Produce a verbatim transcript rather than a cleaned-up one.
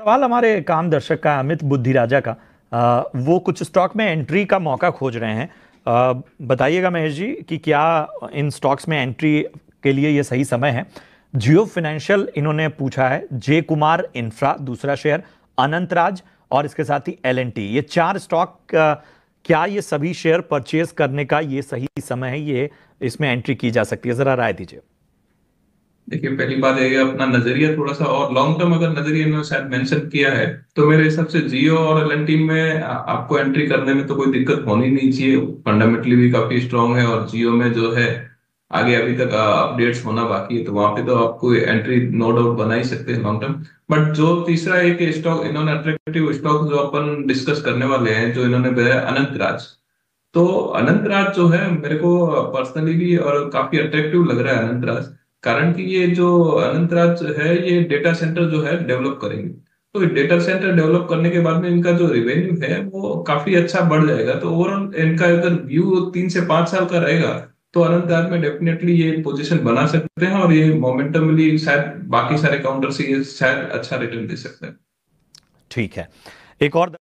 सवाल हमारे काम दर्शक का अमित बुद्धिराजा का, आ, वो कुछ स्टॉक में एंट्री का मौका खोज रहे हैं। बताइएगा महेश जी कि क्या इन स्टॉक्स में एंट्री के लिए ये सही समय है। जियो फाइनेंशियल इन्होंने पूछा है, जे कुमार इंफ्रा दूसरा शेयर, अनंतराज और इसके साथ ही एल एंड टी, ये चार स्टॉक, क्या ये सभी शेयर परचेज करने का ये सही समय है, ये इसमें एंट्री की जा सकती है, जरा राय दीजिए। देखिए, पहली बात है अपना नजरिया थोड़ा सा और लॉन्ग टर्म अगर नजरिया इन्होंने शायद मेंशन किया है तो मेरे हिसाब से जियो और एल एंड टी में आपको एंट्री करने में तो कोई दिक्कत होनी नहीं चाहिए। फंडामेंटली भी काफी स्ट्रॉन्ग है और जियो में जो है आगे अभी तक अपडेट्स होना बाकी है, तो वहां पे तो आपको एंट्री नो डाउट बना ही सकते हैं लॉन्ग टर्म। बट जो तीसरा एक स्टॉक इन्होंने अट्रैक्टिव स्टॉक जो अपन डिस्कस करने वाले हैं, जो इन्होंने बताया अनंतराज, तो अनंतराज जो है मेरे को पर्सनली भी और काफी अट्रैक्टिव लग रहा है अनंतराज। कारण कि ये जो अनंतराज है ये डेटा सेंटर जो है डेवलप करेंगे, तो डेटा सेंटर डेवलप करने के बाद में इनका जो रेवेन्यू है वो काफी अच्छा बढ़ जाएगा। तो ओवरऑल इनका अगर व्यू तीन से पांच साल का रहेगा तो अनंतराज में डेफिनेटली ये पोजीशन बना सकते हैं और ये मोमेंटमली शायद बाकी सारे काउंटर से ये शायद अच्छा रिटर्न दे सकते हैं। ठीक है, एक और